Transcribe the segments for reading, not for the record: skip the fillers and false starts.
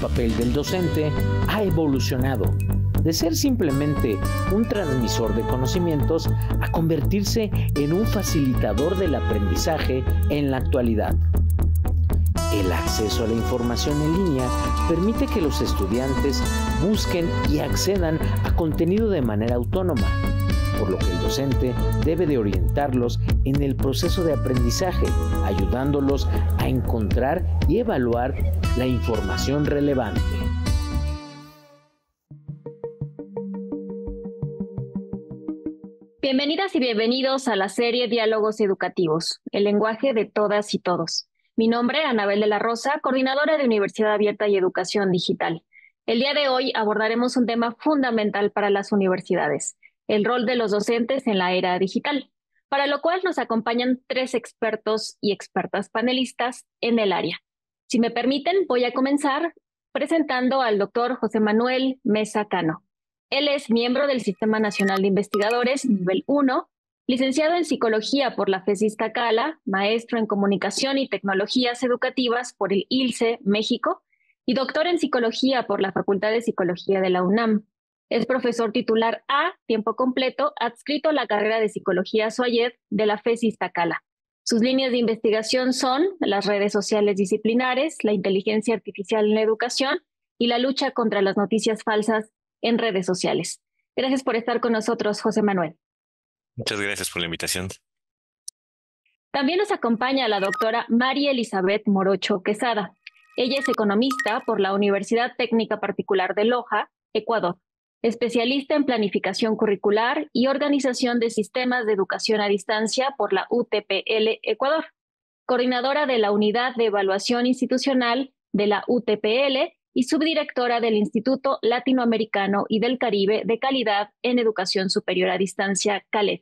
papel del docente ha evolucionado, de ser simplemente un transmisor de conocimientos a convertirse en un facilitador del aprendizaje en la actualidad. El acceso a la información en línea permite que los estudiantes busquen y accedan a contenido de manera autónoma, por lo que el docente debe de orientarlos en el proceso de aprendizaje, ayudándolos a encontrar y evaluar la información relevante. Bienvenidas y bienvenidos a la serie Diálogos Educativos, el lenguaje de todas y todos. Mi nombre es Anabel de la Rosa, coordinadora de Universidad Abierta y Educación Digital. El día de hoy abordaremos un tema fundamental para las universidades, el rol de los docentes en la era digital, para lo cual nos acompañan tres expertos y expertas panelistas en el área. Si me permiten, voy a comenzar presentando al doctor José Manuel Meza Cano. Él es miembro del Sistema Nacional de Investigadores, nivel 1, licenciado en Psicología por la FES Iztacala, maestro en Comunicación y Tecnologías Educativas por el ILCE México y doctor en Psicología por la Facultad de Psicología de la UNAM. Es profesor titular a tiempo completo, adscrito a la carrera de Psicología SOIES de la FES Iztacala. Sus líneas de investigación son las redes sociales disciplinares, la inteligencia artificial en la educación y la lucha contra las noticias falsas en redes sociales. Gracias por estar con nosotros, José Manuel. Muchas gracias por la invitación. También nos acompaña la doctora María Elizabeth Morocho Quesada. Ella es economista por la Universidad Técnica Particular de Loja, Ecuador, especialista en planificación curricular y organización de sistemas de educación a distancia por la UTPL, Ecuador, coordinadora de la Unidad de Evaluación Institucional de la UTPL y subdirectora del Instituto Latinoamericano y del Caribe de Calidad en Educación Superior a Distancia, CALED.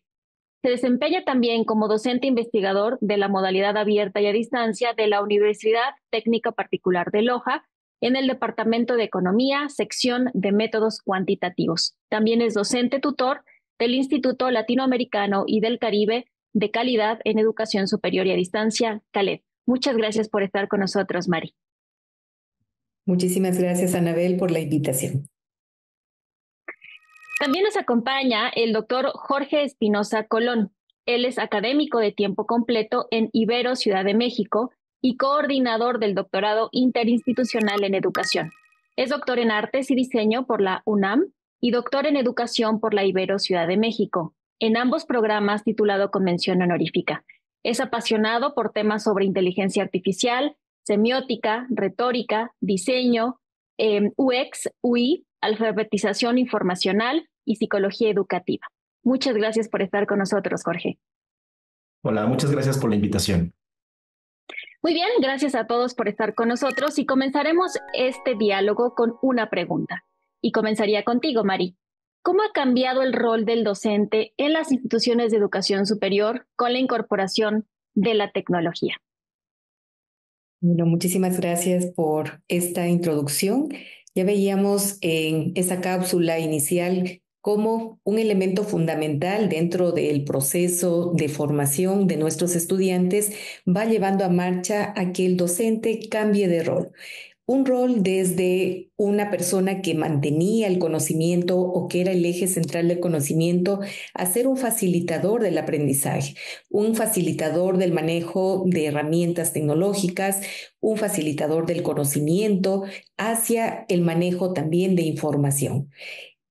Se desempeña también como docente investigador de la modalidad abierta y a distancia de la Universidad Técnica Particular de Loja en el Departamento de Economía, sección de métodos cuantitativos. También es docente tutor del Instituto Latinoamericano y del Caribe de Calidad en Educación Superior y a Distancia, CALED. Muchas gracias por estar con nosotros, Mari. Muchísimas gracias, Anabel, por la invitación. También nos acompaña el doctor Jorge Espinoza Colón. Él es académico de tiempo completo en Ibero, Ciudad de México, y coordinador del doctorado interinstitucional en educación. Es doctor en Artes y Diseño por la UNAM y doctor en Educación por la Ibero, Ciudad de México, en ambos programas titulado con mención honorífica. Es apasionado por temas sobre inteligencia artificial, semiótica, retórica, diseño, UX, UI, alfabetización informacional y psicología educativa. Muchas gracias por estar con nosotros, Jorge. Hola, muchas gracias por la invitación. Muy bien, gracias a todos por estar con nosotros y comenzaremos este diálogo con una pregunta. Y comenzaría contigo, Mari. ¿Cómo ha cambiado el rol del docente en las instituciones de educación superior con la incorporación de la tecnología? Bueno, muchísimas gracias por esta introducción. Ya veíamos en esa cápsula inicial como un elemento fundamental dentro del proceso de formación de nuestros estudiantes va llevando a marcha a que el docente cambie de rol. Un rol desde una persona que mantenía el conocimiento o que era el eje central del conocimiento a ser un facilitador del aprendizaje, un facilitador del manejo de herramientas tecnológicas, un facilitador del conocimiento hacia el manejo también de información.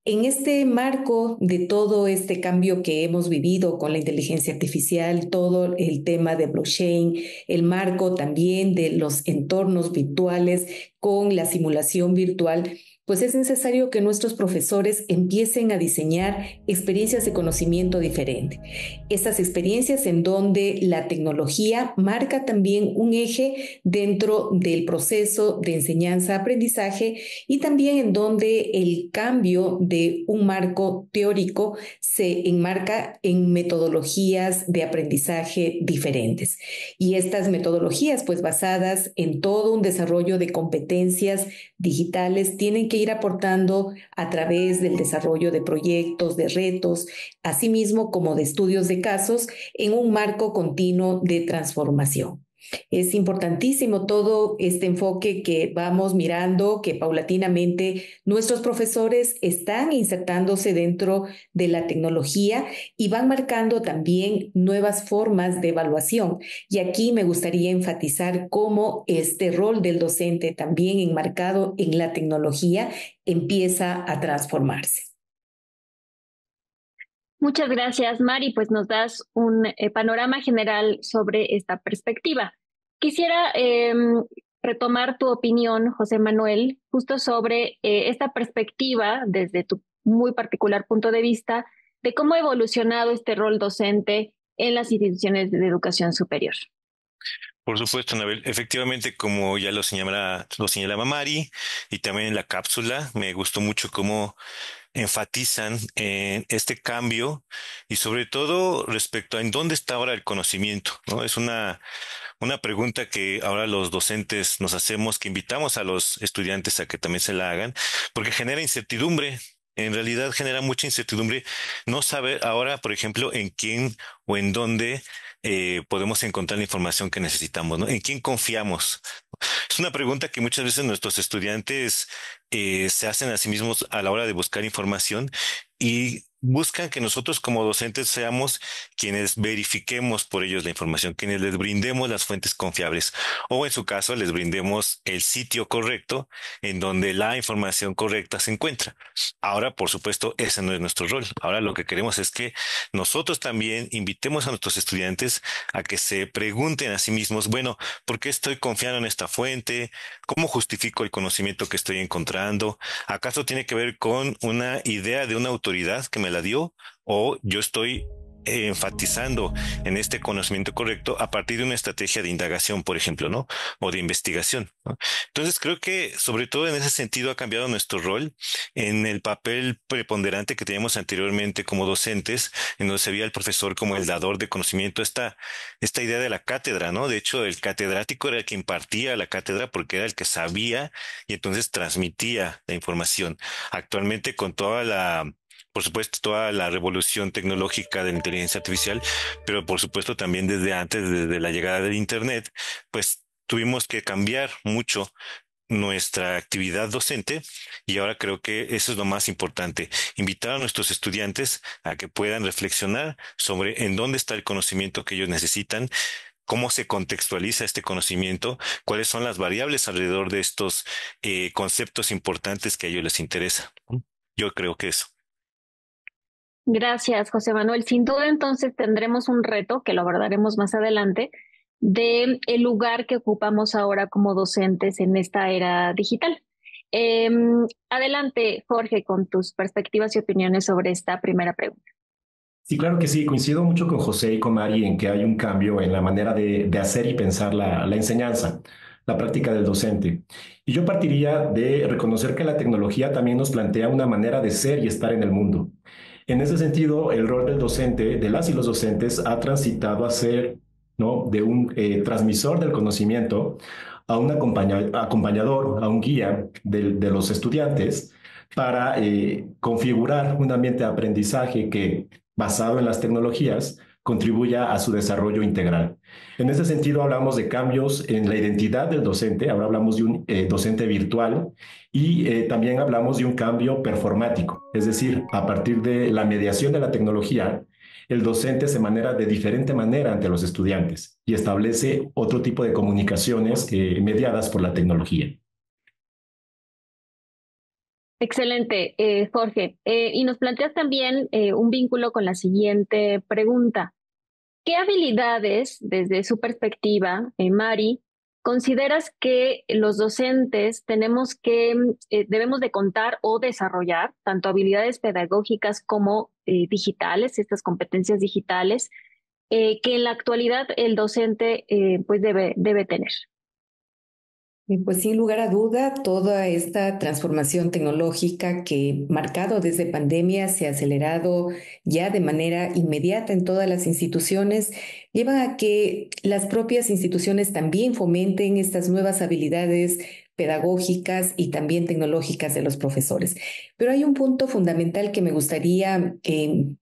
En este marco de todo este cambio que hemos vivido con la inteligencia artificial, todo el tema de blockchain, el marco también de los entornos virtuales con la simulación virtual, pues es necesario que nuestros profesores empiecen a diseñar experiencias de conocimiento diferente. Estas experiencias en donde la tecnología marca también un eje dentro del proceso de enseñanza-aprendizaje y también en donde el cambio de un marco teórico se enmarca en metodologías de aprendizaje diferentes. Y estas metodologías, pues basadas en todo un desarrollo de competencias digitales, tienen que ir aportando a través del desarrollo de proyectos, de retos, así mismo como de estudios de casos en un marco continuo de transformación. Es importantísimo todo este enfoque que vamos mirando, que paulatinamente nuestros profesores están insertándose dentro de la tecnología y van marcando también nuevas formas de evaluación. Y aquí me gustaría enfatizar cómo este rol del docente, también enmarcado en la tecnología, empieza a transformarse. Muchas gracias, Mari. Pues nos das un panorama general sobre esta perspectiva. Quisiera retomar tu opinión, José Manuel, justo sobre esta perspectiva desde tu muy particular punto de vista de cómo ha evolucionado este rol docente en las instituciones de educación superior. Por supuesto, Anabel. Efectivamente, como ya lo señalaba Mari y también en la cápsula, me gustó mucho cómo enfatizan en este cambio y sobre todo respecto a en dónde está ahora el conocimiento, ¿no? Es una pregunta que ahora los docentes nos hacemos, que invitamos a los estudiantes a que también se la hagan, porque genera incertidumbre. En realidad genera mucha incertidumbre no saber ahora, por ejemplo, en quién o en dónde podemos encontrar la información que necesitamos, ¿no? ¿En quién confiamos? Es una pregunta que muchas veces nuestros estudiantes se hacen a sí mismos a la hora de buscar información y buscan que nosotros como docentes seamos quienes verifiquemos por ellos la información, quienes les brindemos las fuentes confiables o en su caso les brindemos el sitio correcto en donde la información correcta se encuentra. Ahora, por supuesto, ese no es nuestro rol. Ahora lo que queremos es que nosotros también invitemos a nuestros estudiantes a que se pregunten a sí mismos, bueno, ¿por qué estoy confiando en esta fuente? ¿Cómo justifico el conocimiento que estoy encontrando? ¿Acaso tiene que ver con una idea de una autoridad que me la dio o yo estoy enfatizando en este conocimiento correcto a partir de una estrategia de indagación, por ejemplo, ¿no? O de investigación, ¿no? Entonces creo que sobre todo en ese sentido ha cambiado nuestro rol en el papel preponderante que teníamos anteriormente como docentes, en donde se veía al profesor como el dador de conocimiento, esta idea de la cátedra, ¿no? De hecho, el catedrático era el que impartía la cátedra porque era el que sabía y entonces transmitía la información. Actualmente con toda la revolución tecnológica de la inteligencia artificial, pero por supuesto también desde antes, desde la llegada del Internet, pues tuvimos que cambiar mucho nuestra actividad docente y ahora creo que eso es lo más importante, invitar a nuestros estudiantes a que puedan reflexionar sobre en dónde está el conocimiento que ellos necesitan, cómo se contextualiza este conocimiento, cuáles son las variables alrededor de estos conceptos importantes que a ellos les interesa. Yo creo que eso. Gracias, José Manuel. Sin duda, entonces, tendremos un reto, que lo abordaremos más adelante, de el lugar que ocupamos ahora como docentes en esta era digital. Adelante, Jorge, con tus perspectivas y opiniones sobre esta primera pregunta. Sí, claro que sí. Coincido mucho con José y con Mari en que hay un cambio en la manera de hacer y pensar la enseñanza, la práctica del docente. Y yo partiría de reconocer que la tecnología también nos plantea una manera de ser y estar en el mundo. En ese sentido, el rol del docente, de las y los docentes, ha transitado a ser, ¿no?, de un transmisor del conocimiento a un acompañador, a un guía de los estudiantes para configurar un ambiente de aprendizaje que, basado en las tecnologías, contribuya a su desarrollo integral. En ese sentido, hablamos de cambios en la identidad del docente, ahora hablamos de un docente virtual y también hablamos de un cambio performático, es decir, a partir de la mediación de la tecnología, el docente se maneja de diferente manera ante los estudiantes y establece otro tipo de comunicaciones mediadas por la tecnología. Excelente, Jorge. Y nos planteas también un vínculo con la siguiente pregunta. ¿Qué habilidades, desde su perspectiva, Mari, consideras que los docentes debemos de contar o desarrollar, tanto habilidades pedagógicas como digitales, estas competencias digitales, que en la actualidad el docente pues debe tener? Pues sin lugar a duda, toda esta transformación tecnológica que marcado desde pandemia se ha acelerado ya de manera inmediata en todas las instituciones, lleva a que las propias instituciones también fomenten estas nuevas habilidades pedagógicas y también tecnológicas de los profesores. Pero hay un punto fundamental que me gustaría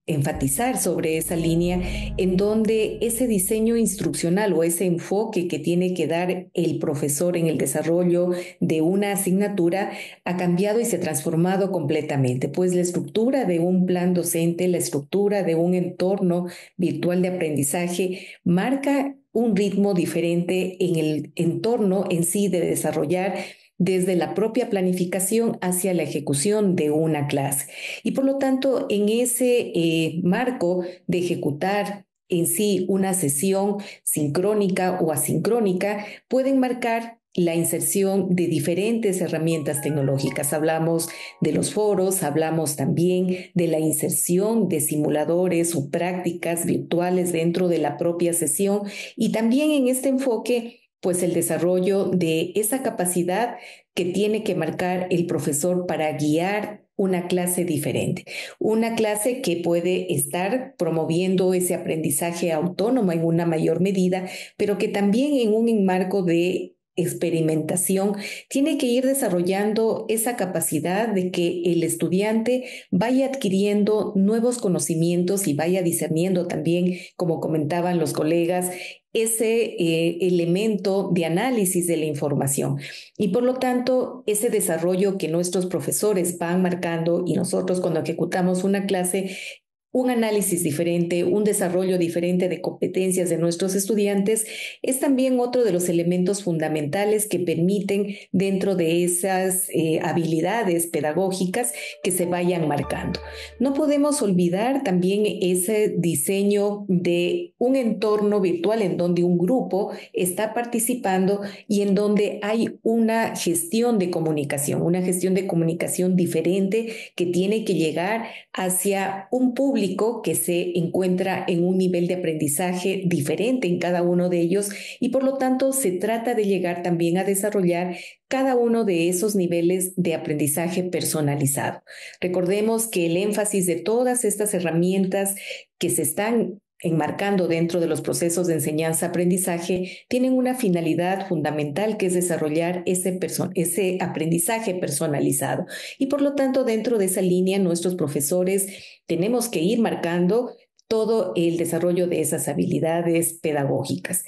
enfatizar sobre esa línea, en donde ese diseño instruccional o ese enfoque que tiene que dar el profesor en el desarrollo de una asignatura ha cambiado y se ha transformado completamente. Pues la estructura de un plan docente, la estructura de un entorno virtual de aprendizaje marca un ritmo diferente en el entorno en sí de desarrollar desde la propia planificación hacia la ejecución de una clase. Y por lo tanto, en ese marco de ejecutar en sí una sesión sincrónica o asincrónica, pueden marcar la inserción de diferentes herramientas tecnológicas. Hablamos de los foros, hablamos también de la inserción de simuladores o prácticas virtuales dentro de la propia sesión, y también en este enfoque, pues el desarrollo de esa capacidad que tiene que marcar el profesor para guiar una clase diferente, una clase que puede estar promoviendo ese aprendizaje autónomo en una mayor medida, pero que también en un enmarco de experimentación tiene que ir desarrollando esa capacidad de que el estudiante vaya adquiriendo nuevos conocimientos y vaya discerniendo también, como comentaban los colegas, ese elemento de análisis de la información. Y por lo tanto, ese desarrollo que nuestros profesores van marcando y nosotros cuando ejecutamos una clase, un análisis diferente, un desarrollo diferente de competencias de nuestros estudiantes, es también otro de los elementos fundamentales que permiten dentro de esas habilidades pedagógicas que se vayan marcando. No podemos olvidar también ese diseño de un entorno virtual en donde un grupo está participando y en donde hay una gestión de comunicación, diferente que tiene que llegar hacia un público que se encuentra en un nivel de aprendizaje diferente en cada uno de ellos, y por lo tanto se trata de llegar también a desarrollar cada uno de esos niveles de aprendizaje personalizado. Recordemos que el énfasis de todas estas herramientas que se están enmarcando dentro de los procesos de enseñanza-aprendizaje, tienen una finalidad fundamental que es desarrollar ese aprendizaje personalizado. Y por lo tanto, dentro de esa línea, nuestros profesores tenemos que ir marcando todo el desarrollo de esas habilidades pedagógicas.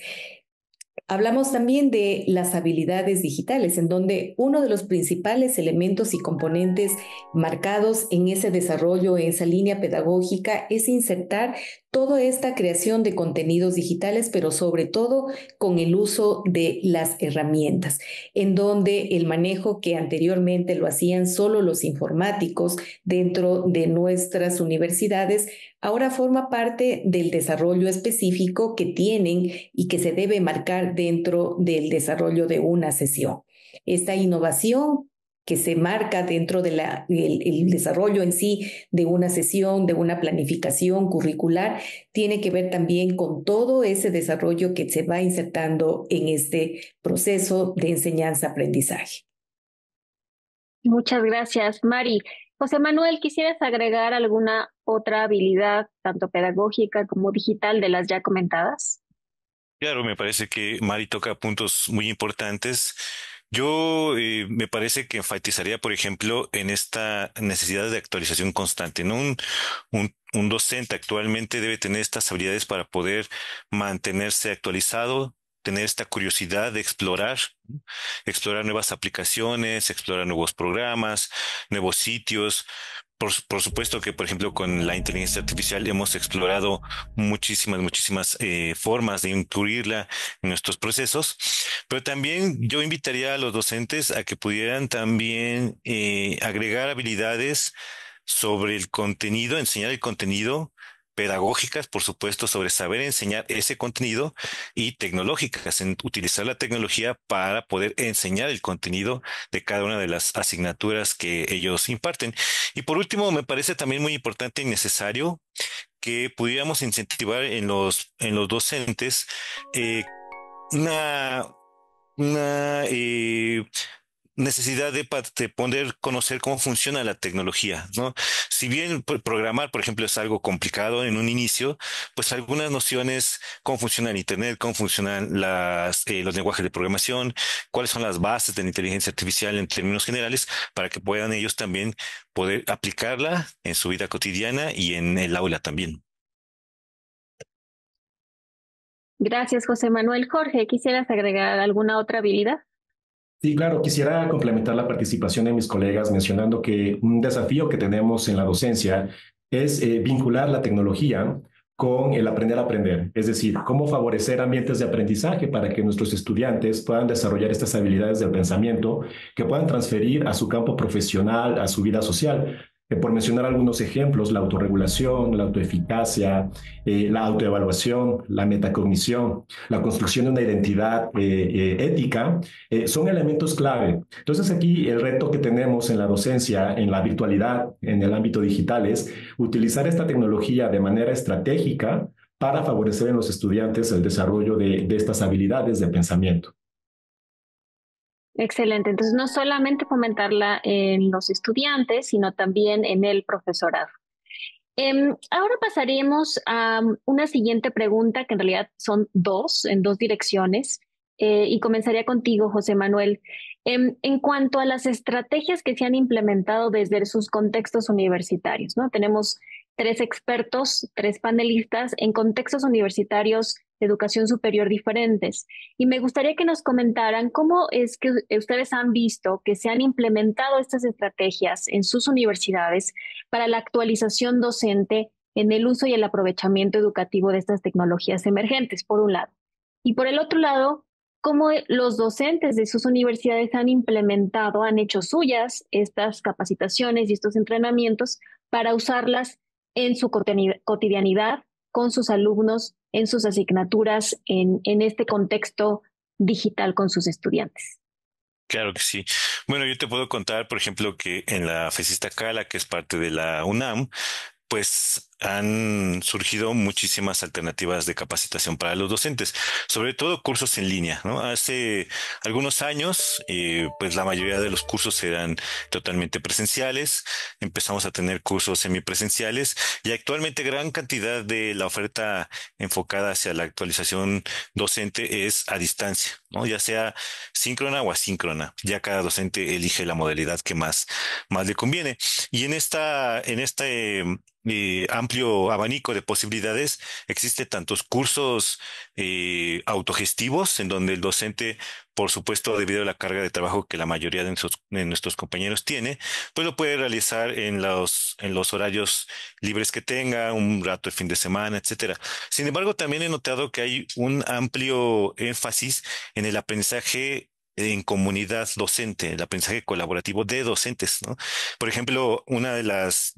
Hablamos también de las habilidades digitales, en donde uno de los principales elementos y componentes marcados en ese desarrollo, en esa línea pedagógica, es insertar toda esta creación de contenidos digitales, pero sobre todo con el uso de las herramientas, en donde el manejo que anteriormente lo hacían solo los informáticos dentro de nuestras universidades, ahora forma parte del desarrollo específico que tienen y que se debe marcar dentro del desarrollo de una sesión. Esta innovación que se marca dentro del desarrollo en sí de una sesión, de una planificación curricular, tiene que ver también con todo ese desarrollo que se va insertando en este proceso de enseñanza-aprendizaje. Muchas gracias, Mari. José Manuel, ¿quisieras agregar alguna otra habilidad, tanto pedagógica como digital, de las ya comentadas? Claro, me parece que Mari toca puntos muy importantes. Yo me parece que enfatizaría, por ejemplo, en esta necesidad de actualización constante, ¿no? Un docente actualmente debe tener estas habilidades para poder mantenerse actualizado, tener esta curiosidad de explorar nuevas aplicaciones, explorar nuevos programas, nuevos sitios. Por supuesto que, por ejemplo, con la inteligencia artificial hemos explorado muchísimas formas de incluirla en nuestros procesos, pero también yo invitaría a los docentes a que pudieran también agregar habilidades sobre el contenido, enseñar el contenido, pedagógicas, por supuesto, sobre saber enseñar ese contenido, y tecnológicas, en utilizar la tecnología para poder enseñar el contenido de cada una de las asignaturas que ellos imparten. Y por último, me parece también muy importante y necesario que pudiéramos incentivar en los docentes una necesidad de poder conocer cómo funciona la tecnología, ¿no? Si bien programar, por ejemplo, es algo complicado en un inicio, pues algunas nociones, cómo funciona el Internet, cómo funcionan los lenguajes de programación, cuáles son las bases de la inteligencia artificial en términos generales, para que puedan ellos también poder aplicarla en su vida cotidiana y en el aula también. Gracias, José Manuel. Jorge, ¿quisieras agregar alguna otra habilidad? Sí, claro. Quisiera complementar la participación de mis colegas mencionando que un desafío que tenemos en la docencia es vincular la tecnología con el aprender a aprender. Es decir, cómo favorecer ambientes de aprendizaje para que nuestros estudiantes puedan desarrollar estas habilidades del pensamiento que puedan transferir a su campo profesional, a su vida social. Por mencionar algunos ejemplos, la autorregulación, la autoeficacia, la autoevaluación, la metacognición, la construcción de una identidad ética, son elementos clave. Entonces aquí el reto que tenemos en la docencia, en la virtualidad, en el ámbito digital es utilizar esta tecnología de manera estratégica para favorecer en los estudiantes el desarrollo de estas habilidades de pensamiento. Excelente. Entonces, no solamente fomentarla en los estudiantes, sino también en el profesorado. Ahora pasaremos a una siguiente pregunta, que en realidad son dos, en dos direcciones, y comenzaría contigo, José Manuel. En cuanto a las estrategias que se han implementado desde sus contextos universitarios, ¿no? Tenemos tres expertos, tres panelistas en contextos universitarios de educación superior diferentes. Y me gustaría que nos comentaran cómo es que ustedes han visto que se han implementado estas estrategias en sus universidades para la actualización docente en el uso y el aprovechamiento educativo de estas tecnologías emergentes, por un lado. Y por el otro lado, cómo los docentes de sus universidades han implementado, han hecho suyas estas capacitaciones y estos entrenamientos para usarlas en su cotidianidad, con sus alumnos, en sus asignaturas, en este contexto digital con sus estudiantes. Claro que sí. Bueno, yo te puedo contar, por ejemplo, que en la FES Iztacala, que es parte de la UNAM, pues han surgido muchísimas alternativas de capacitación para los docentes, sobre todo cursos en línea, ¿no? Hace algunos años, pues la mayoría de los cursos eran totalmente presenciales, empezamos a tener cursos semipresenciales y actualmente gran cantidad de la oferta enfocada hacia la actualización docente es a distancia, ¿no? Ya sea síncrona o asíncrona, ya cada docente elige la modalidad que más le conviene. Y en este amplio abanico de posibilidades, existe tantos cursos autogestivos en donde el docente, por supuesto, debido a la carga de trabajo que la mayoría de nuestros compañeros tiene, pues lo puede realizar en los horarios libres que tenga, un rato el fin de semana, etcétera. Sin embargo, también he notado que hay un amplio énfasis en el aprendizaje en comunidad docente, el aprendizaje colaborativo de docentes, ¿no? Por ejemplo, una de las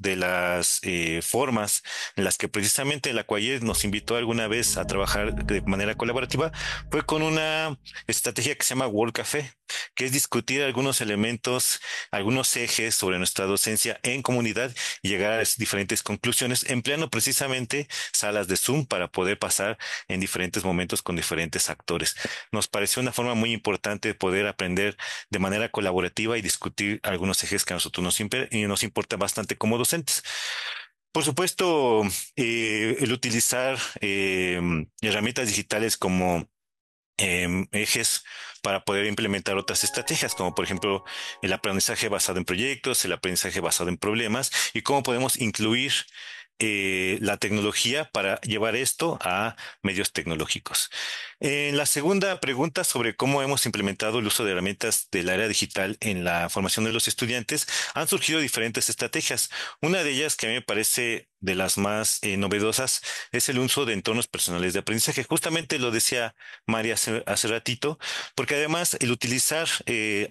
formas en las que precisamente la CUAED nos invitó alguna vez a trabajar de manera colaborativa fue con una estrategia que se llama World Café, que es discutir algunos elementos, algunos ejes sobre nuestra docencia en comunidad y llegar a diferentes conclusiones, empleando precisamente salas de Zoom para poder pasar en diferentes momentos con diferentes actores. Nos pareció una forma muy importante de poder aprender de manera colaborativa y discutir algunos ejes que a nosotros nos importan bastante como docentes. Por supuesto, el utilizar herramientas digitales como ejes para poder implementar otras estrategias, como por ejemplo el aprendizaje basado en proyectos, el aprendizaje basado en problemas y cómo podemos incluir la tecnología para llevar esto a medios tecnológicos. En la segunda pregunta sobre cómo hemos implementado el uso de herramientas del área digital en la formación de los estudiantes, han surgido diferentes estrategias. Una de ellas que a mí me parece de las más novedosas es el uso de entornos personales de aprendizaje. Justamente lo decía María hace ratito, porque además el utilizar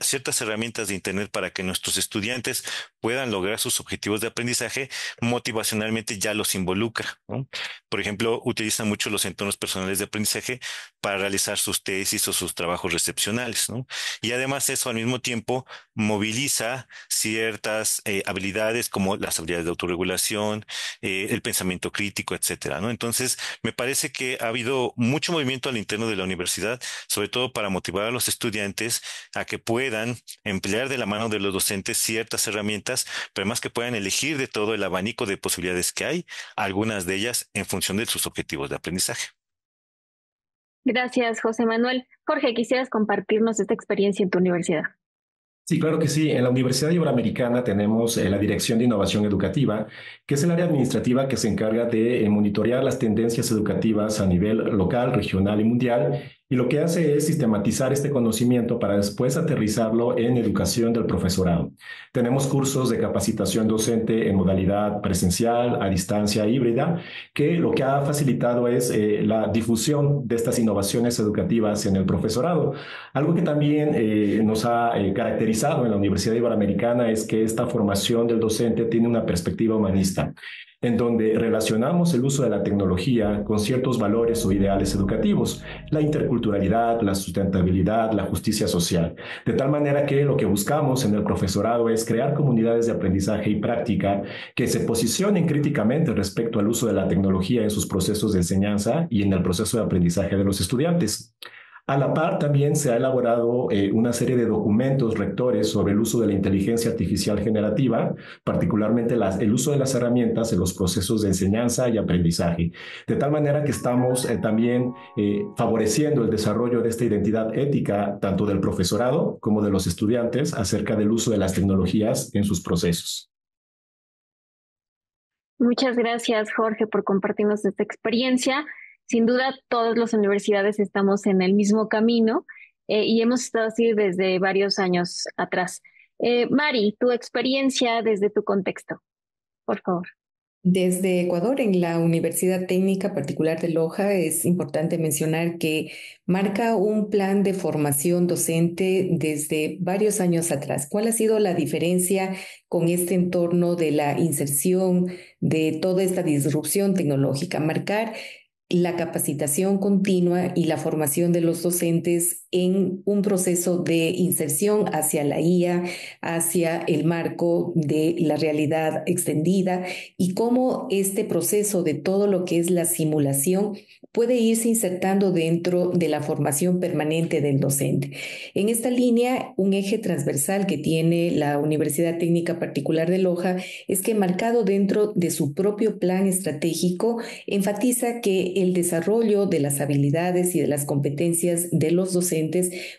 ciertas herramientas de Internet para que nuestros estudiantes puedan lograr sus objetivos de aprendizaje motivacionalmente ya los involucra, ¿no? Por ejemplo, utilizan mucho los entornos personales de aprendizaje para realizar sus tesis o sus trabajos recepcionales, ¿no? Y además eso al mismo tiempo moviliza ciertas habilidades como las habilidades de autorregulación, el pensamiento crítico, etcétera, ¿no? Entonces, me parece que ha habido mucho movimiento al interno de la universidad, sobre todo para motivar a los estudiantes a que puedan emplear de la mano de los docentes ciertas herramientas, pero más que puedan elegir de todo el abanico de posibilidades que hay, algunas de ellas en función de sus objetivos de aprendizaje. Gracias, José Manuel. Jorge, ¿quisieras compartirnos esta experiencia en tu universidad? Sí, claro que sí. En la Universidad Iberoamericana tenemos la Dirección de Innovación Educativa, que es el área administrativa que se encarga de monitorear las tendencias educativas a nivel local, regional y mundial, y lo que hace es sistematizar este conocimiento para después aterrizarlo en educación del profesorado. Tenemos cursos de capacitación docente en modalidad presencial, a distancia, híbrida, que lo que ha facilitado es la difusión de estas innovaciones educativas en el profesorado. Algo que también nos ha caracterizado en la Universidad Iberoamericana es que esta formación del docente tiene una perspectiva humanista, en donde relacionamos el uso de la tecnología con ciertos valores o ideales educativos, la interculturalidad, la sustentabilidad, la justicia social, de tal manera que lo que buscamos en el profesorado es crear comunidades de aprendizaje y práctica que se posicionen críticamente respecto al uso de la tecnología en sus procesos de enseñanza y en el proceso de aprendizaje de los estudiantes. A la par, también se ha elaborado una serie de documentos rectores sobre el uso de la inteligencia artificial generativa, particularmente el uso de las herramientas en los procesos de enseñanza y aprendizaje. De tal manera que estamos también favoreciendo el desarrollo de esta identidad ética, tanto del profesorado como de los estudiantes, acerca del uso de las tecnologías en sus procesos. Muchas gracias, Jorge, por compartirnos esta experiencia. Sin duda, todas las universidades estamos en el mismo camino y hemos estado así desde varios años atrás. Mari, tu experiencia desde tu contexto, por favor. Desde Ecuador, en la Universidad Técnica Particular de Loja, es importante mencionar que marca un plan de formación docente desde varios años atrás. ¿Cuál ha sido la diferencia con este entorno de la inserción de toda esta disrupción tecnológica? Marcar la capacitación continua y la formación de los docentes en un proceso de inserción hacia la IA, hacia el marco de la realidad extendida y cómo este proceso de todo lo que es la simulación puede irse insertando dentro de la formación permanente del docente. En esta línea, un eje transversal que tiene la Universidad Técnica Particular de Loja es que, marcado dentro de su propio plan estratégico, enfatiza que el desarrollo de las habilidades y de las competencias de los docentes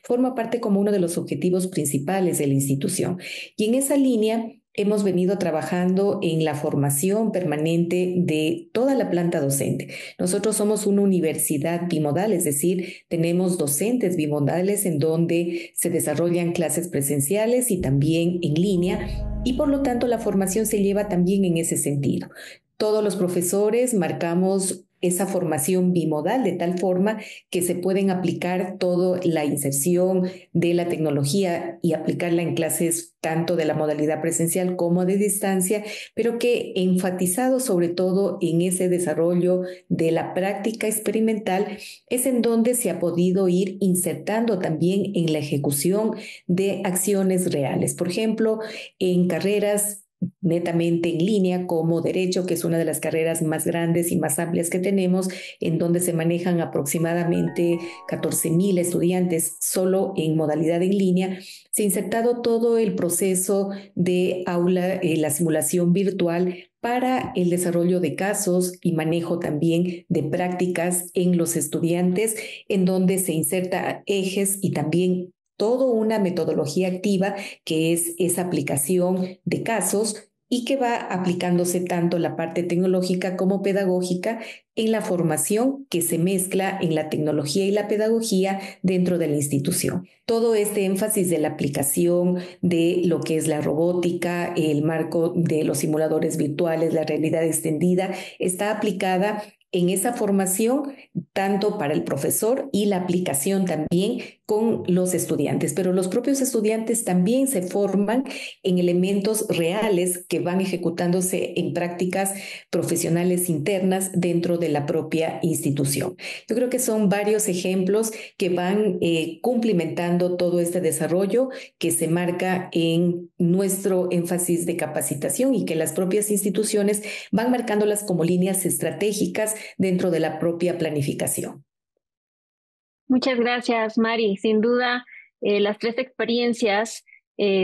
forma parte como uno de los objetivos principales de la institución. Y en esa línea, hemos venido trabajando en la formación permanente de toda la planta docente. Nosotros somos una universidad bimodal, es decir, tenemos docentes bimodales en donde se desarrollan clases presenciales y también en línea, y por lo tanto la formación se lleva también en ese sentido. Todos los profesores marcamos esa formación bimodal de tal forma que se pueden aplicar toda la inserción de la tecnología y aplicarla en clases tanto de la modalidad presencial como de distancia, pero que enfatizado sobre todo en ese desarrollo de la práctica experimental es en donde se ha podido ir insertando también en la ejecución de acciones reales. Por ejemplo, en carreras netamente en línea como Derecho, que es una de las carreras más grandes y más amplias que tenemos, en donde se manejan aproximadamente 14,000 estudiantes solo en modalidad en línea, se ha insertado todo el proceso de aula, la simulación virtual para el desarrollo de casos y manejo también de prácticas en los estudiantes, en donde se inserta ejes y también toda una metodología activa que es esa aplicación de casos y que va aplicándose tanto la parte tecnológica como pedagógica en la formación que se mezcla en la tecnología y la pedagogía dentro de la institución. Todo este énfasis de la aplicación de lo que es la robótica, el marco de los simuladores virtuales, la realidad extendida, está aplicada en esa formación, tanto para el profesor y la aplicación también con los estudiantes. Pero los propios estudiantes también se forman en elementos reales que van ejecutándose en prácticas profesionales internas dentro de la propia institución. Yo creo que son varios ejemplos que van complementando todo este desarrollo que se marca en nuestro énfasis de capacitación y que las propias instituciones van marcándolas como líneas estratégicas dentro de la propia planificación. Muchas gracias, Mari. Sin duda, las tres experiencias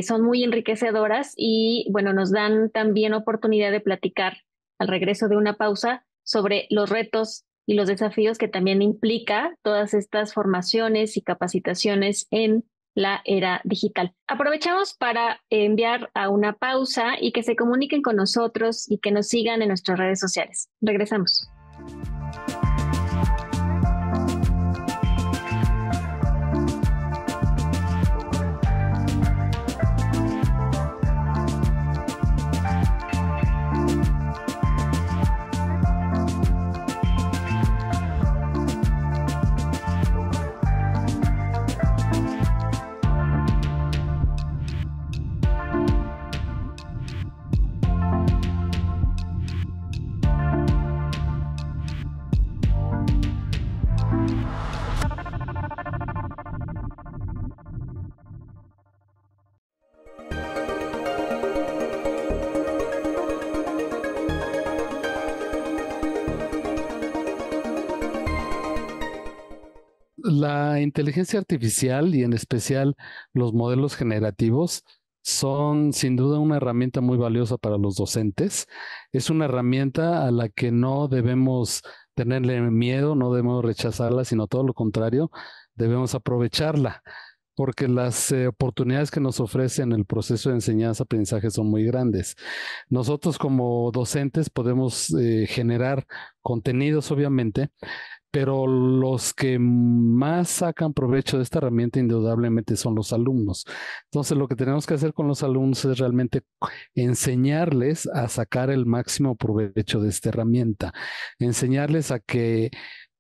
son muy enriquecedoras y bueno, nos dan también oportunidad de platicar al regreso de una pausa sobre los retos y los desafíos que también implica todas estas formaciones y capacitaciones en la era digital. Aprovechamos para enviar a una pausa y que se comuniquen con nosotros y que nos sigan en nuestras redes sociales. Regresamos. La inteligencia artificial y en especial los modelos generativos son sin duda una herramienta muy valiosa para los docentes. Es una herramienta a la que no debemos tenerle miedo, no debemos rechazarla, sino todo lo contrario, debemos aprovecharla, porque las oportunidades que nos ofrecen el proceso de enseñanza-aprendizaje son muy grandes. Nosotros como docentes podemos generar contenidos, obviamente, pero los que más sacan provecho de esta herramienta indudablemente son los alumnos. Entonces, lo que tenemos que hacer con los alumnos es realmente enseñarles a sacar el máximo provecho de esta herramienta, enseñarles a que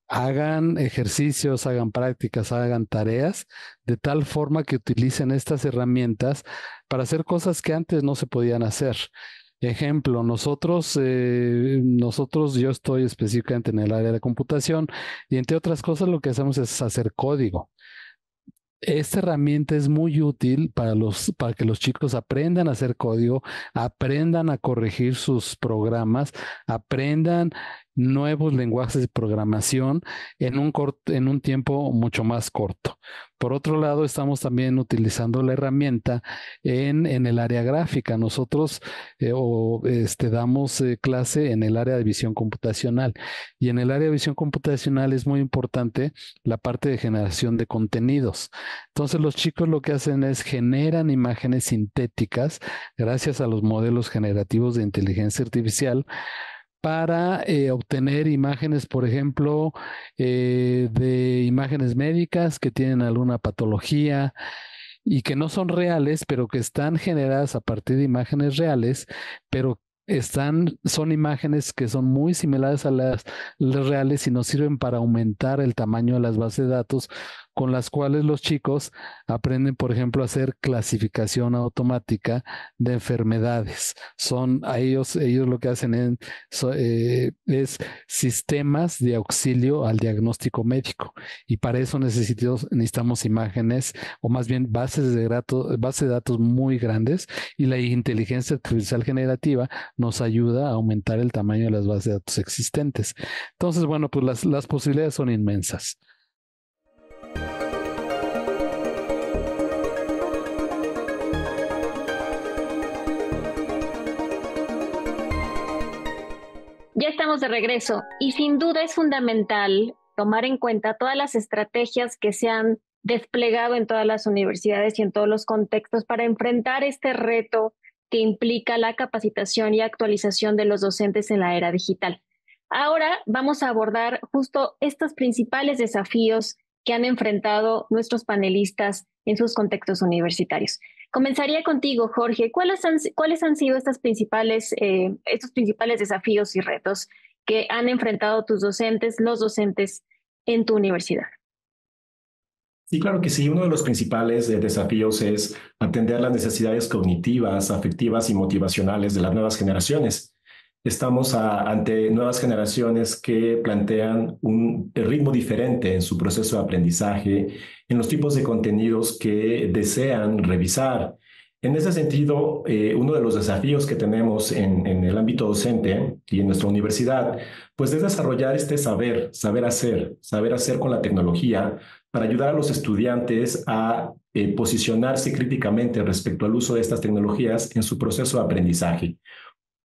hagan ejercicios, hagan prácticas, hagan tareas, de tal forma que utilicen estas herramientas para hacer cosas que antes no se podían hacer. Ejemplo, nosotros, yo estoy específicamente en el área de computación y entre otras cosas lo que hacemos es hacer código. Esta herramienta es muy útil para que los chicos aprendan a hacer código, aprendan a corregir sus programas, aprendan nuevos lenguajes de programación en un tiempo mucho más corto. Por otro lado, estamos también utilizando la herramienta en el área gráfica. Nosotros damos clase en el área de visión computacional y en el área de visión computacional es muy importante la parte de generación de contenidos. Entonces los chicos lo que hacen es generan imágenes sintéticas gracias a los modelos generativos de inteligencia artificial para obtener imágenes, por ejemplo, de imágenes médicas que tienen alguna patología y que no son reales, pero que están generadas a partir de imágenes reales, pero son imágenes que son muy similares a las reales y nos sirven para aumentar el tamaño de las bases de datos con las cuales los chicos aprenden, por ejemplo, a hacer clasificación automática de enfermedades. Ellos lo que hacen es sistemas de auxilio al diagnóstico médico y para eso necesitamos imágenes o más bien bases de datos muy grandes y la inteligencia artificial generativa nos ayuda a aumentar el tamaño de las bases de datos existentes. Entonces, bueno, pues las posibilidades son inmensas. Ya estamos de regreso y sin duda es fundamental tomar en cuenta todas las estrategias que se han desplegado en todas las universidades y en todos los contextos para enfrentar este reto que implica la capacitación y actualización de los docentes en la era digital. Ahora vamos a abordar justo estos principales desafíos que han enfrentado nuestros panelistas en sus contextos universitarios. Comenzaría contigo, Jorge. ¿Cuáles han sido estos principales desafíos y retos que han enfrentado tus docentes, los docentes en tu universidad. Sí, claro que sí. Uno de los principales desafíos es atender las necesidades cognitivas, afectivas y motivacionales de las nuevas generaciones. Estamos ante nuevas generaciones que plantean un ritmo diferente en su proceso de aprendizaje, en los tipos de contenidos que desean revisar. En ese sentido, uno de los desafíos que tenemos en el ámbito docente y en nuestra universidad, pues es desarrollar este saber hacer con la tecnología para ayudar a los estudiantes a posicionarse críticamente respecto al uso de estas tecnologías en su proceso de aprendizaje.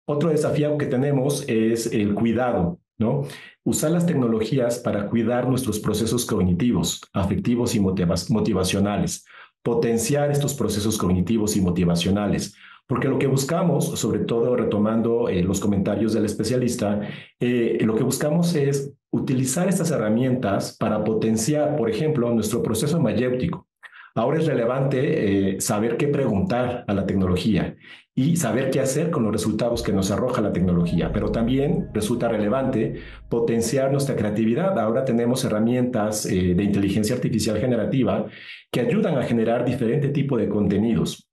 Otro desafío que tenemos es el cuidado, ¿no? Usar las tecnologías para cuidar nuestros procesos cognitivos, afectivos y motivacionales. Potenciar estos procesos cognitivos y motivacionales, porque lo que buscamos, sobre todo retomando los comentarios del especialista, lo que buscamos es utilizar estas herramientas para potenciar, por ejemplo, nuestro proceso hermenéutico. Ahora es relevante saber qué preguntar a la tecnología y saber qué hacer con los resultados que nos arroja la tecnología, pero también resulta relevante potenciar nuestra creatividad. Ahora tenemos herramientas de inteligencia artificial generativa que ayudan a generar diferente tipo de contenidos.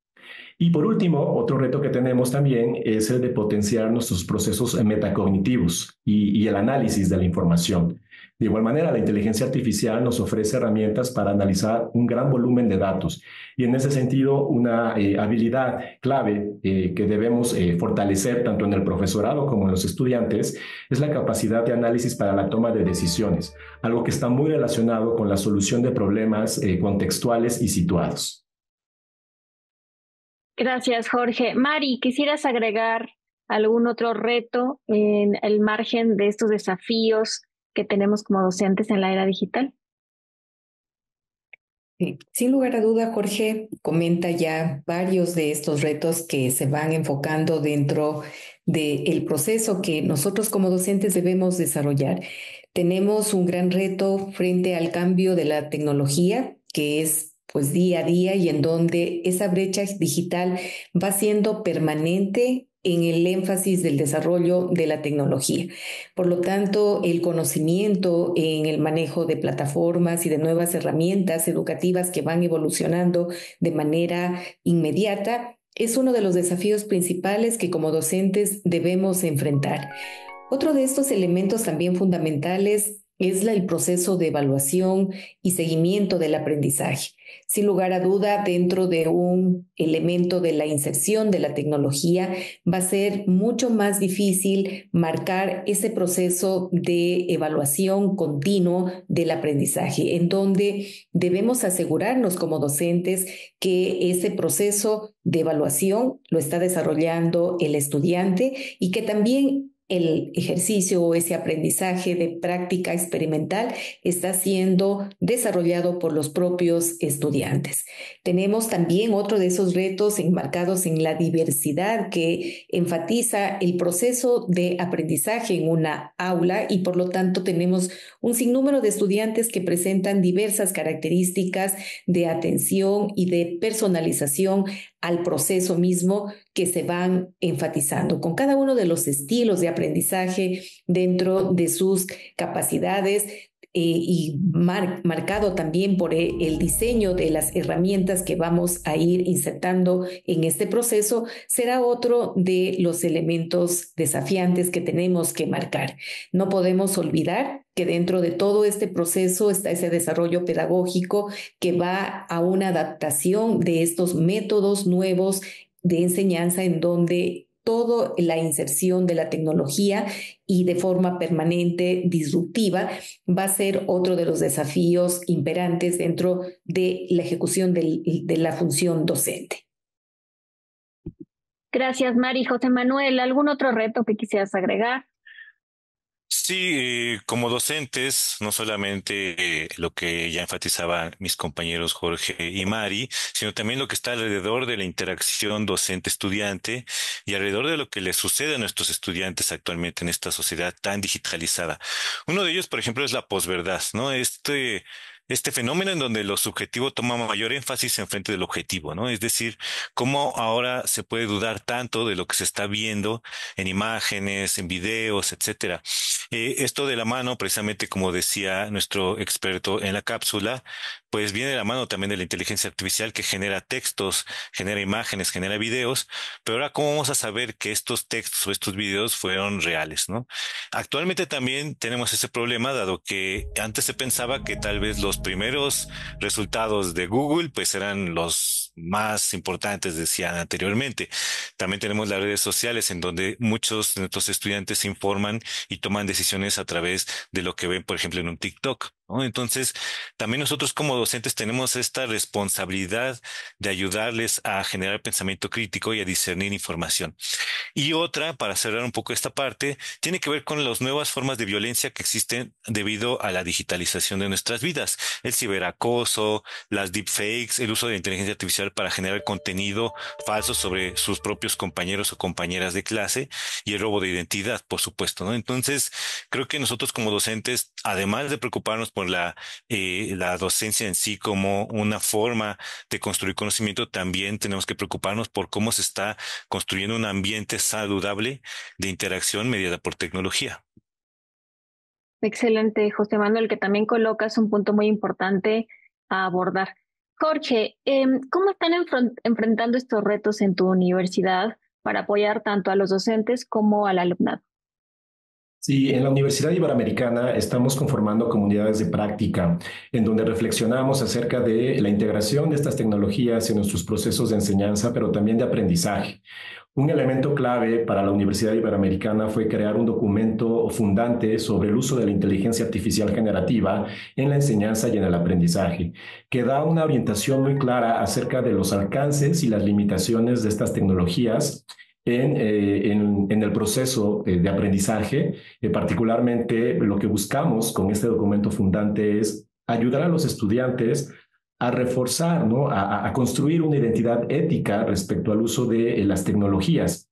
Y por último, otro reto que tenemos también es el de potenciar nuestros procesos metacognitivos y el análisis de la información. De igual manera, la inteligencia artificial nos ofrece herramientas para analizar un gran volumen de datos y en ese sentido una habilidad clave que debemos fortalecer tanto en el profesorado como en los estudiantes es la capacidad de análisis para la toma de decisiones, algo que está muy relacionado con la solución de problemas contextuales y situados. Gracias, Jorge. Mari, ¿quisieras agregar algún otro reto en el margen de estos desafíos que tenemos como docentes en la era digital? Sí, sin lugar a duda, Jorge comenta ya varios de estos retos que se van enfocando dentro del proceso que nosotros como docentes debemos desarrollar. Tenemos un gran reto frente al cambio de la tecnología, que es pues día a día y en donde esa brecha digital va siendo permanente en el énfasis del desarrollo de la tecnología. Por lo tanto, el conocimiento en el manejo de plataformas y de nuevas herramientas educativas que van evolucionando de manera inmediata es uno de los desafíos principales que como docentes debemos enfrentar. Otro de estos elementos también fundamentales es el proceso de evaluación y seguimiento del aprendizaje. Sin lugar a duda, dentro de un elemento de la inserción de la tecnología, va a ser mucho más difícil marcar ese proceso de evaluación continuo del aprendizaje, en donde debemos asegurarnos como docentes que ese proceso de evaluación lo está desarrollando el estudiante y que también el ejercicio o ese aprendizaje de práctica experimental está siendo desarrollado por los propios estudiantes. Tenemos también otro de esos retos enmarcados en la diversidad que enfatiza el proceso de aprendizaje en una aula y por lo tanto tenemos un sinnúmero de estudiantes que presentan diversas características de atención y de personalización al proceso mismo que se van enfatizando con cada uno de los estilos de aprendizaje dentro de sus capacidades y marcado también por el diseño de las herramientas que vamos a ir insertando en este proceso, será otro de los elementos desafiantes que tenemos que marcar. No podemos olvidar que dentro de todo este proceso está ese desarrollo pedagógico que va a una adaptación de estos métodos nuevos de enseñanza en donde toda la inserción de la tecnología y de forma permanente, disruptiva, va a ser otro de los desafíos imperantes dentro de la ejecución de la función docente. Gracias, Mari. José Manuel, ¿algún otro reto que quisieras agregar? Sí, como docentes, no solamente lo que ya enfatizaban mis compañeros Jorge y Mari, sino también lo que está alrededor de la interacción docente-estudiante y alrededor de lo que le sucede a nuestros estudiantes actualmente en esta sociedad tan digitalizada. Uno de ellos, por ejemplo, es la posverdad, ¿no? Este fenómeno en donde lo subjetivo toma mayor énfasis en frente del objetivo, ¿no? Es decir, cómo ahora se puede dudar tanto de lo que se está viendo en imágenes, en videos, etcétera. Esto de la mano, precisamente como decía nuestro experto en la cápsula, pues viene de la mano también de la inteligencia artificial que genera textos, genera imágenes, genera videos, pero ahora ¿cómo vamos a saber que estos textos o estos videos fueron reales, ¿no? Actualmente también tenemos ese problema, dado que antes se pensaba que tal vez los primeros resultados de Google pues eran los más importantes, decían anteriormente. También tenemos las redes sociales en donde muchos de nuestros estudiantes se informan y toman decisiones a través de lo que ven, por ejemplo, en un TikTok, ¿no? Entonces, también nosotros como docentes tenemos esta responsabilidad de ayudarles a generar pensamiento crítico y a discernir información. Y otra, para cerrar un poco esta parte, tiene que ver con las nuevas formas de violencia que existen debido a la digitalización de nuestras vidas. El ciberacoso, las deepfakes, el uso de la inteligencia artificial para generar contenido falso sobre sus propios compañeros o compañeras de clase y el robo de identidad, por supuesto, ¿no? Entonces, creo que nosotros como docentes, además de preocuparnos por la docencia en sí como una forma de construir conocimiento, también tenemos que preocuparnos por cómo se está construyendo un ambiente saludable de interacción mediada por tecnología. Excelente, José Manuel, que también colocas un punto muy importante a abordar. Jorge, ¿cómo están enfrentando estos retos en tu universidad para apoyar tanto a los docentes como al alumnado? Sí, en la Universidad Iberoamericana estamos conformando comunidades de práctica en donde reflexionamos acerca de la integración de estas tecnologías en nuestros procesos de enseñanza, pero también de aprendizaje. Un elemento clave para la Universidad Iberoamericana fue crear un documento fundante sobre el uso de la inteligencia artificial generativa en la enseñanza y en el aprendizaje, que da una orientación muy clara acerca de los alcances y las limitaciones de estas tecnologías en el proceso de aprendizaje. Particularmente lo que buscamos con este documento fundante es ayudar a los estudiantes a reforzar, ¿no?, a construir una identidad ética respecto al uso de las tecnologías.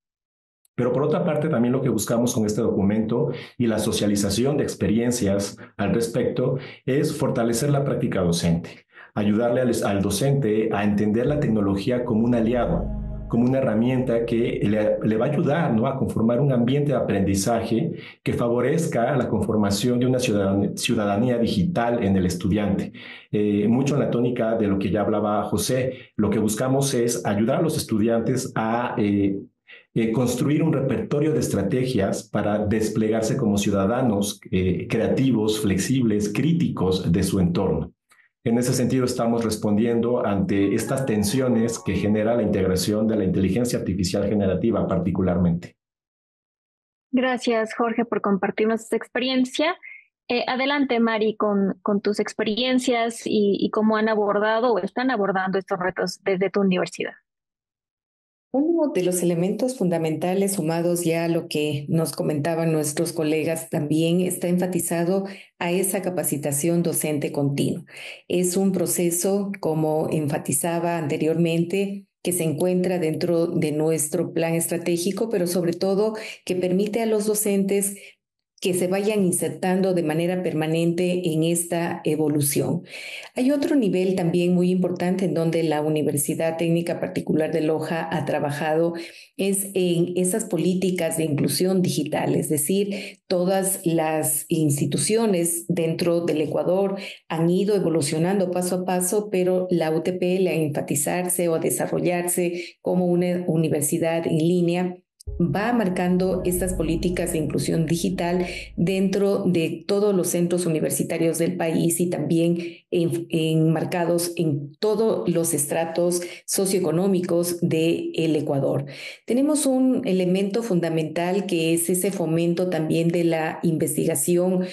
Pero por otra parte, también lo que buscamos con este documento y la socialización de experiencias al respecto es fortalecer la práctica docente, ayudarle al docente a entender la tecnología como un aliado, como una herramienta que le va a ayudar, ¿no?, a conformar un ambiente de aprendizaje que favorezca la conformación de una ciudadanía digital en el estudiante. Mucho en la tónica de lo que ya hablaba José, lo que buscamos es ayudar a los estudiantes a construir un repertorio de estrategias para desplegarse como ciudadanos creativos, flexibles, críticos de su entorno. En ese sentido, estamos respondiendo ante estas tensiones que genera la integración de la inteligencia artificial generativa particularmente. Gracias, Jorge, por compartirnos esta experiencia. Adelante, Mari, con tus experiencias y cómo han abordado o están abordando estos retos desde tu universidad. Uno de los elementos fundamentales, sumados ya a lo que nos comentaban nuestros colegas, también está enfatizado a esa capacitación docente continua. Es un proceso, como enfatizaba anteriormente, que se encuentra dentro de nuestro plan estratégico, pero sobre todo que permite a los docentes que se vayan insertando de manera permanente en esta evolución. Hay otro nivel también muy importante en donde la Universidad Técnica Particular de Loja ha trabajado es en esas políticas de inclusión digital, es decir, todas las instituciones dentro del Ecuador han ido evolucionando paso a paso, pero la UTPL a enfatizarse o a desarrollarse como una universidad en línea va marcando estas políticas de inclusión digital dentro de todos los centros universitarios del país y también enmarcados en todos los estratos socioeconómicos del Ecuador. Tenemos un elemento fundamental que es ese fomento también de la investigación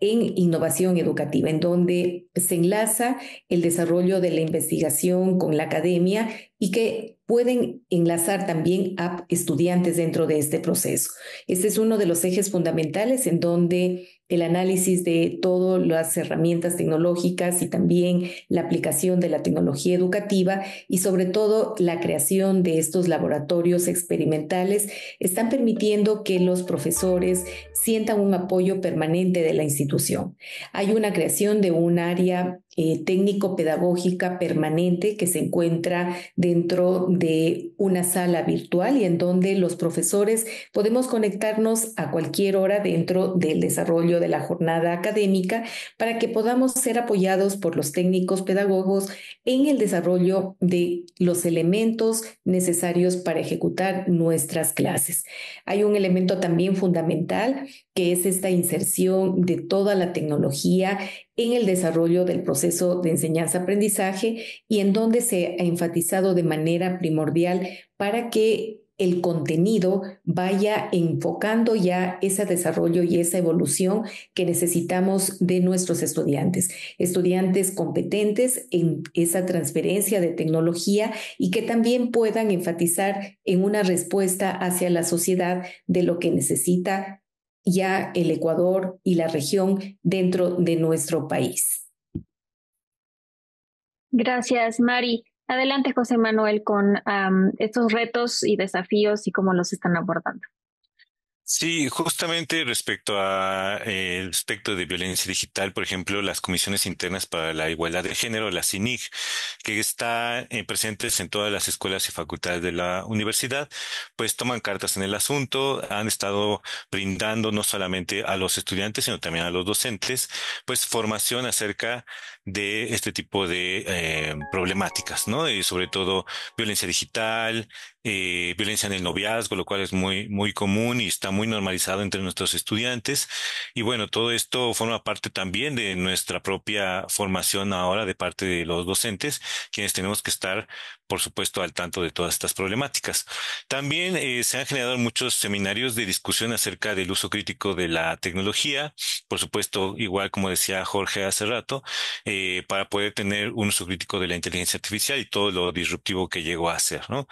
en innovación educativa, en donde se enlaza el desarrollo de la investigación con la academia y que pueden enlazar también a estudiantes dentro de este proceso. Este es uno de los ejes fundamentales en donde el análisis de todas las herramientas tecnológicas y también la aplicación de la tecnología educativa y sobre todo la creación de estos laboratorios experimentales están permitiendo que los profesores sientan un apoyo permanente de la institución. Hay una creación de un área técnico-pedagógica permanente que se encuentra dentro de una sala virtual y en donde los profesores podemos conectarnos a cualquier hora dentro del desarrollo de la jornada académica para que podamos ser apoyados por los técnicos pedagogos en el desarrollo de los elementos necesarios para ejecutar nuestras clases. Hay un elemento también fundamental que es esta inserción de toda la tecnología en el desarrollo del proceso de enseñanza-aprendizaje y en donde se ha enfatizado de manera primordial para que el contenido vaya enfocando ya ese desarrollo y esa evolución que necesitamos de nuestros estudiantes. Estudiantes competentes en esa transferencia de tecnología y que también puedan enfatizar en una respuesta hacia la sociedad de lo que necesita ya el Ecuador y la región dentro de nuestro país. Gracias, Mari. Adelante, José Manuel, con estos retos y desafíos y cómo los están abordando. Sí, justamente respecto a el aspecto de violencia digital, por ejemplo, las comisiones internas para la igualdad de género, la CINIG, que están presentes en todas las escuelas y facultades de la universidad, pues toman cartas en el asunto, han estado brindando no solamente a los estudiantes, sino también a los docentes, pues formación acerca de este tipo de problemáticas, ¿no? Y sobre todo violencia digital, violencia en el noviazgo, lo cual es muy común y está muy normalizado entre nuestros estudiantes. Y bueno, todo esto forma parte también de nuestra propia formación ahora de parte de los docentes, quienes tenemos que estar, por supuesto, al tanto de todas estas problemáticas. También se han generado muchos seminarios de discusión acerca del uso crítico de la tecnología, por supuesto, igual como decía Jorge hace rato, para poder tener un uso crítico de la inteligencia artificial y todo lo disruptivo que llegó a ser, ¿no?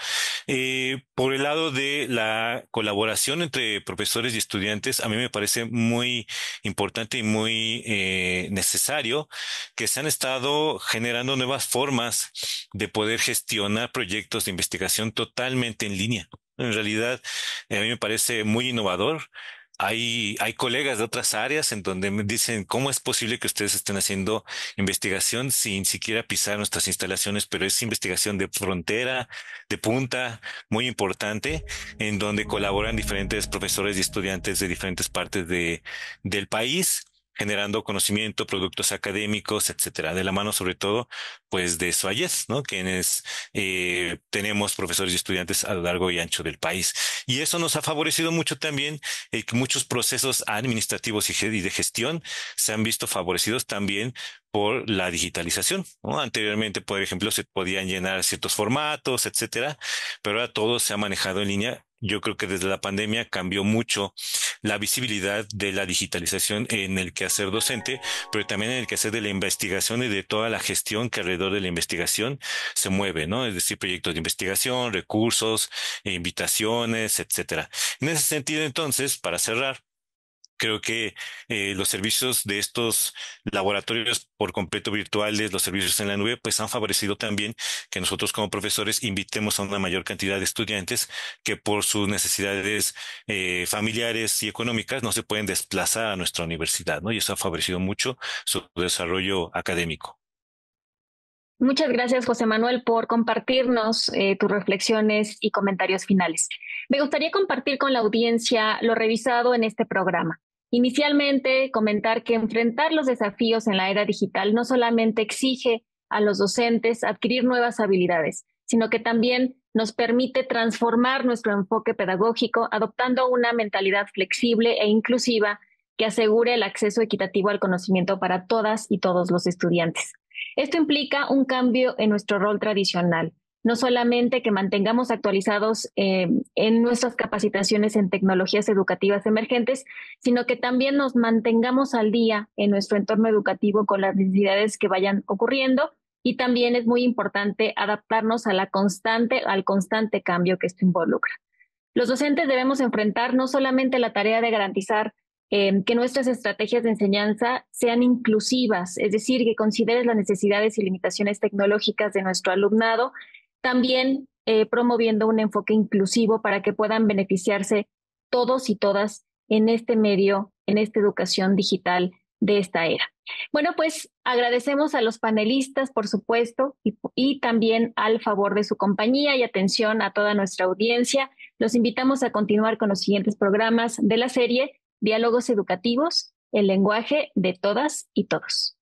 Por el lado de la colaboración entre profesores y estudiantes, a mí me parece muy importante y muy necesario que se han estado generando nuevas formas de poder gestionar proyectos de investigación totalmente en línea. En realidad, a mí me parece muy innovador. Hay colegas de otras áreas en donde me dicen cómo es posible que ustedes estén haciendo investigación sin siquiera pisar nuestras instalaciones, pero es investigación de frontera, de punta, muy importante, en donde colaboran diferentes profesores y estudiantes de diferentes partes del país, generando conocimiento, productos académicos, etcétera, de la mano sobre todo pues de SOIES, ¿no? Quienes tenemos profesores y estudiantes a lo largo y ancho del país. Y eso nos ha favorecido mucho también que muchos procesos administrativos y de gestión se han visto favorecidos también por la digitalización, ¿no? Anteriormente, por ejemplo, se podían llenar ciertos formatos, etcétera, pero ahora todo se ha manejado en línea. Yo creo que desde la pandemia cambió mucho la visibilidad de la digitalización en el quehacer docente, pero también en el quehacer de la investigación y de toda la gestión que alrededor de la investigación se mueve, ¿no? Es decir, proyectos de investigación, recursos, invitaciones, etcétera. En ese sentido, entonces, para cerrar, creo que los servicios de estos laboratorios por completo virtuales, los servicios en la nube, pues han favorecido también que nosotros como profesores invitemos a una mayor cantidad de estudiantes que por sus necesidades familiares y económicas no se pueden desplazar a nuestra universidad, ¿no? Y eso ha favorecido mucho su desarrollo académico. Muchas gracias, José Manuel, por compartirnos tus reflexiones y comentarios finales. Me gustaría compartir con la audiencia lo revisado en este programa. Inicialmente, comentar que enfrentar los desafíos en la era digital no solamente exige a los docentes adquirir nuevas habilidades, sino que también nos permite transformar nuestro enfoque pedagógico adoptando una mentalidad flexible e inclusiva que asegure el acceso equitativo al conocimiento para todas y todos los estudiantes. Esto implica un cambio en nuestro rol tradicional, no solamente que mantengamos actualizados en nuestras capacitaciones en tecnologías educativas emergentes, sino que también nos mantengamos al día en nuestro entorno educativo con las necesidades que vayan ocurriendo, y también es muy importante adaptarnos a al constante cambio que esto involucra. Los docentes debemos enfrentar no solamente la tarea de garantizar que nuestras estrategias de enseñanza sean inclusivas, es decir, que consideren las necesidades y limitaciones tecnológicas de nuestro alumnado, también promoviendo un enfoque inclusivo para que puedan beneficiarse todos y todas en este medio, en esta educación digital de esta era. Bueno, pues agradecemos a los panelistas, por supuesto, y también al favor de su compañía y atención a toda nuestra audiencia. Los invitamos a continuar con los siguientes programas de la serie Diálogos Educativos, el lenguaje de todas y todos.